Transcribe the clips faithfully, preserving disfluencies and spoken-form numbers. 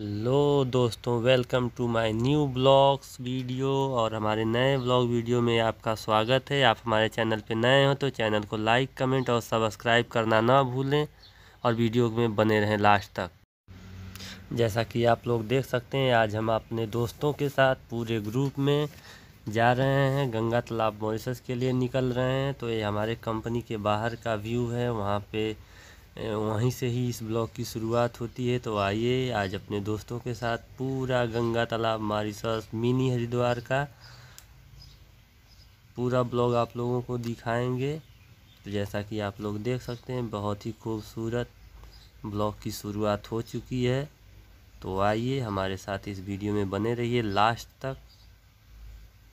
Hello दोस्तों, welcome to my new blogs video. और हमारे नए ब्लॉग वीडियो में आपका स्वागत है। आप हमारे चैनल पे नए हो तो चैनल को लाइक, कमेंट और सब्सक्राइब करना ना भूलें और वीडियो में बने रहें लास्ट तक। जैसा कि आप लोग देख सकते हैं, आज हम अपने दोस्तों के साथ पूरे ग्रुप में जा रहे हैं, गंगा तालाब मॉरिशस के लिए निकल रहे हैं। तो ये हमारे कंपनी के बाहर का व्यू है, वहाँ पर वहीं से ही इस ब्लॉग की शुरुआत होती है। तो आइए आज अपने दोस्तों के साथ पूरा गंगा तालाब मॉरिशस मिनी हरिद्वार का पूरा ब्लॉग आप लोगों को दिखाएंगे। तो जैसा कि आप लोग देख सकते हैं, बहुत ही खूबसूरत ब्लॉग की शुरुआत हो चुकी है। तो आइए हमारे साथ इस वीडियो में बने रहिए, लास्ट तक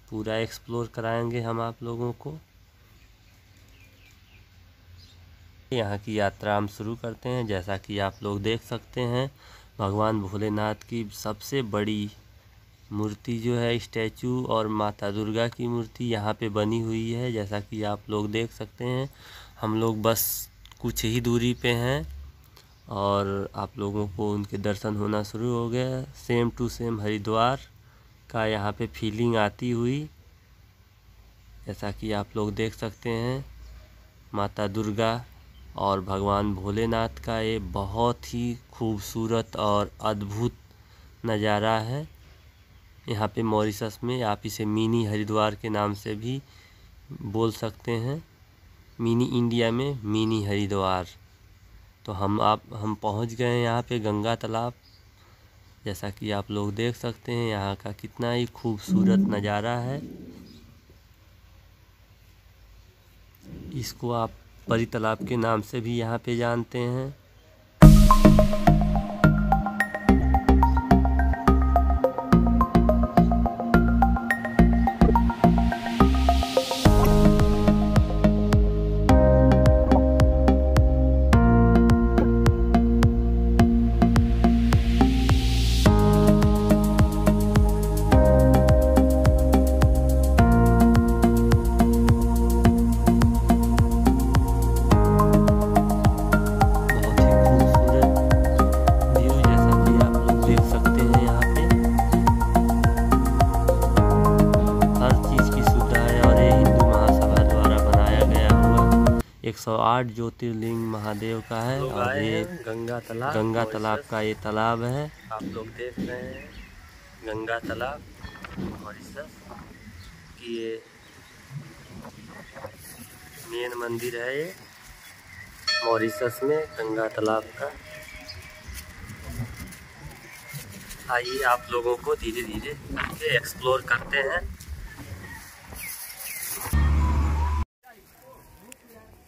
पूरा एक्सप्लोर कराएंगे हम आप लोगों को। यहाँ की यात्रा हम शुरू करते हैं। जैसा कि आप लोग देख सकते हैं, भगवान भोलेनाथ की सबसे बड़ी मूर्ति जो है स्टैचू और माता दुर्गा की मूर्ति यहाँ पे बनी हुई है। जैसा कि आप लोग देख सकते हैं, हम लोग बस कुछ ही दूरी पे हैं और आप लोगों को उनके दर्शन होना शुरू हो गया। सेम टू सेम हरिद्वार का यहाँ पे फीलिंग आती हुई, जैसा कि आप लोग देख सकते हैं, माता दुर्गा और भगवान भोलेनाथ का ये बहुत ही खूबसूरत और अद्भुत नज़ारा है। यहाँ पे मॉरिशस में आप इसे मिनी हरिद्वार के नाम से भी बोल सकते हैं, मिनी इंडिया में मिनी हरिद्वार। तो हम आप हम पहुँच गए हैं यहाँ पे गंगा तालाब। जैसा कि आप लोग देख सकते हैं, यहाँ का कितना ही खूबसूरत नज़ारा है। इसको आप परी तालाब के नाम से भी यहाँ पे जानते हैं। एक सौ आठ ज्योतिर्लिंग महादेव का है और ये गंगा तालाब गंगा तालाब का ये तालाब है। आप लोग देख रहे हैं गंगा तालाब मॉरिशस की ये मेन मंदिर है, ये मॉरिशस में गंगा तालाब का। आइए आप लोगों को धीरे धीरे एक्सप्लोर करते हैं।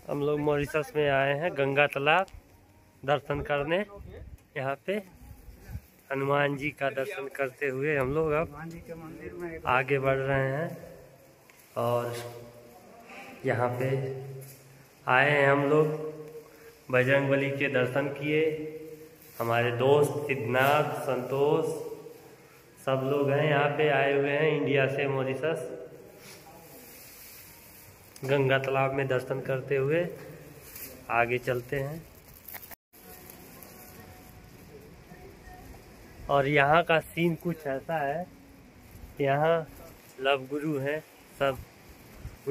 हम लोग मॉरिशस में आए हैं गंगा तालाब दर्शन करने। यहाँ पे हनुमान जी का दर्शन करते हुए हम लोग अब आगे बढ़ रहे हैं और यहाँ पे आए हैं। हम लोग बजरंगबली के दर्शन किए। हमारे दोस्त सिद्धनाथ, संतोष, सब लोग हैं यहाँ पे आए हुए हैं इंडिया से मॉरिशस। गंगा तालाब में दर्शन करते हुए आगे चलते हैं। और यहाँ का सीन कुछ ऐसा है, यहाँ लव गुरु हैं, सब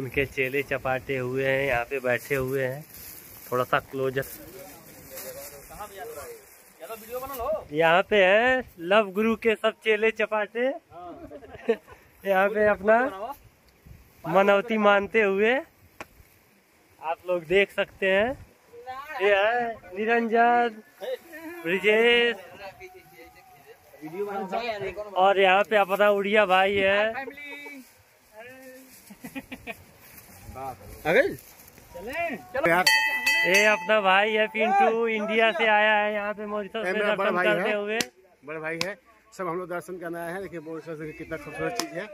उनके चेले चपाटे हुए हैं, यहाँ पे बैठे हुए हैं। थोड़ा सा क्लोजर यहाँ पे है, लव गुरु के सब चेले चपाटे यहाँ पे अपना मनौती मानते हुए आप लोग देख सकते हैं। ये है निरंजन, ब्रिजेश और यहाँ पे अपना उड़िया भाई है। ये अपना भाई है पिंटू, इंडिया से आया है यहाँ पे मॉरिशस में दर्शन करते हुए। बड़ा भाई है, सब हम लोग दर्शन करने आए हैं। देखिए मॉरिशस कितना खूबसूरत चीज है,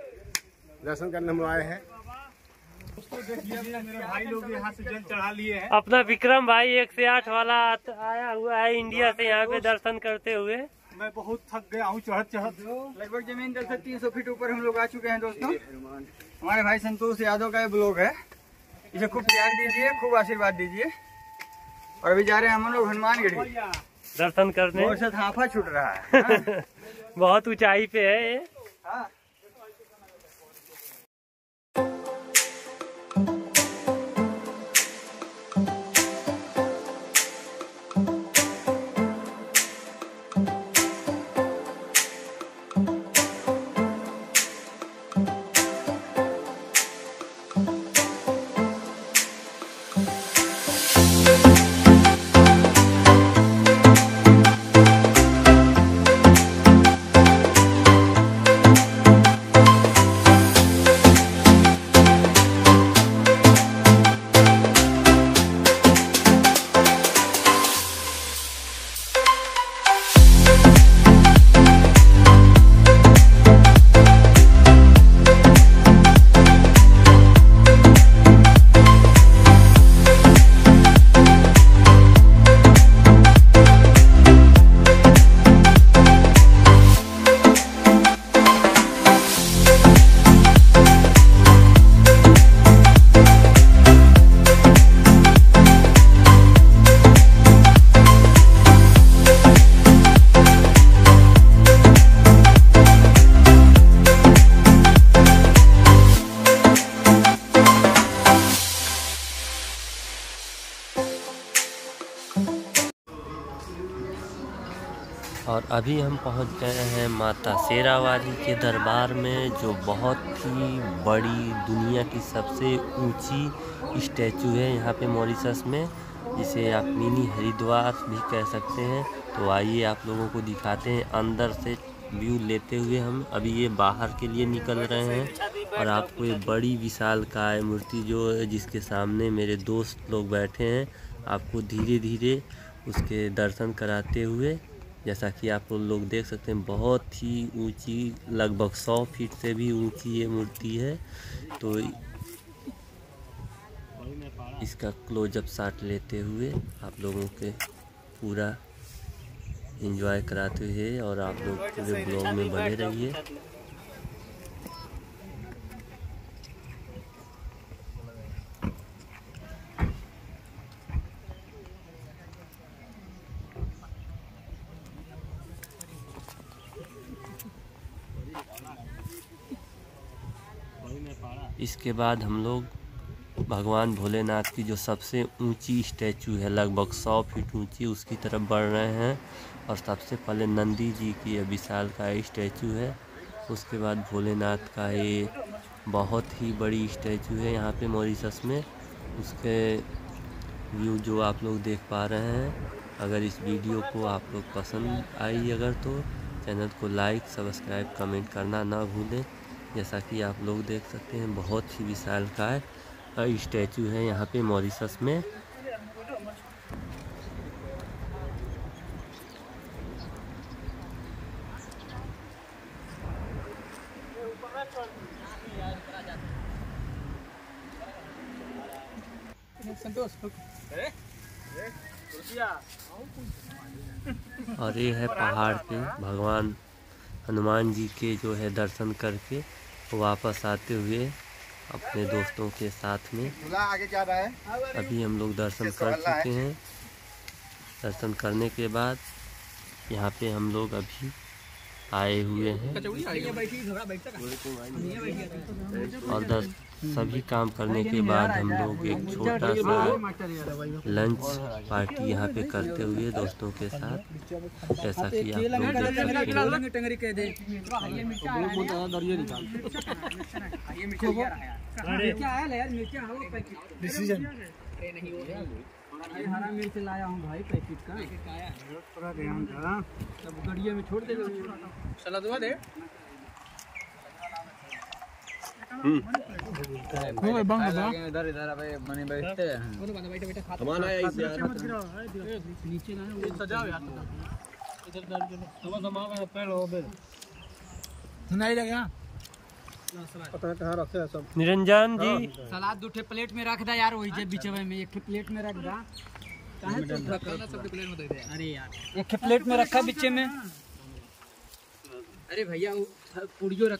दर्शन करने हम आए हैं। भाई लोग यहाँ से जल चढ़ा लिए हैं। अपना विक्रम भाई एक से आठ वाला आया हुआ है इंडिया से, यहाँ पे दर्शन करते हुए। मैं बहुत थक गया हूँ चढ़त चढ़त, लगभग जमीन दर से तीन सौ फीट ऊपर हम लोग आ चुके हैं। दोस्तों, हमारे भाई संतोष यादव का ये ब्लॉग है, इसे खूब प्यार दीजिए, खूब आशीर्वाद दीजिए। और अभी जा रहे हैं हम लोग हनुमानगढ़ी। दर्शन करने। हाफा छूट रहा है। बहुत ऊंचाई पे है ये। हाँ। और अभी हम पहुंच गए हैं माता शेरावाली के दरबार में, जो बहुत ही बड़ी दुनिया की सबसे ऊंची स्टैचू है यहाँ पे मॉरिशस में, जिसे आप मिनी हरिद्वार भी कह सकते हैं। तो आइए आप लोगों को दिखाते हैं अंदर से व्यू लेते हुए। हम अभी ये बाहर के लिए निकल रहे हैं और आपको ये बड़ी विशालकाय मूर्ति जो जिसके सामने मेरे दोस्त लोग बैठे हैं, आपको धीरे धीरे उसके दर्शन कराते हुए, जैसा कि आप लोग देख सकते हैं बहुत ही ऊंची, लगभग सौ फीट से भी ऊंची ये मूर्ति है। तो इसका क्लोजअप शॉट लेते हुए आप लोगों के पूरा एंजॉय कराते हुए, और आप लोग पूरे ब्लॉग में बने रहिए। इसके बाद हम लोग भगवान भोलेनाथ की जो सबसे ऊंची स्टैचू है, लगभग सौ फीट ऊंची, उसकी तरफ बढ़ रहे हैं। और सबसे पहले नंदी जी की यह विशालकाय स्टैचू है, उसके बाद भोलेनाथ का ये बहुत ही बड़ी स्टैचू है यहाँ पे मॉरिशस में। उसके व्यू जो आप लोग देख पा रहे हैं। अगर इस वीडियो को आप लोग पसंद आई अगर तो चैनल को लाइक, सब्सक्राइब, कमेंट करना ना भूलें। जैसा कि आप लोग देख सकते हैं बहुत ही विशालकाय स्टैचू है यहाँ पे मॉरिशस में। और ये है पहाड़ पे भगवान हनुमान जी के जो है दर्शन करके वापस आते हुए अपने दोस्तों के साथ में। अभी हम लोग दर्शन कर चुके हैं। दर्शन करने के बाद यहाँ पे हम लोग अभी आए हुए हैं और दस सभी काम करने के बाद हम लोग एक छोटा सा लंच पार्टी यहाँ पे करते हुए दोस्तों के साथ, जैसा कि आप लोग देख सकते हैं। ये हरा मिर्च लाया हूं भाई पैकेट का, थोड़ा ध्यान रखना, सब गड़िया में छोड़ दे सलादवा दे। हम्म भाई इधर इधर भाई बने बैठते हैं हमारा आया इस यार नीचे ना वो सजाओ यार इधर डाल के हवा समावे पहले हो बे नहीं लगेगा निरंजन जी। सलाद दो ठे प्लेट में रख दा यार, वही जे बीच में एक ठे प्लेट में रख दा। अरे यार एक ठे प्लेट में रखा बीच में। अरे भैया पूड़ियों रख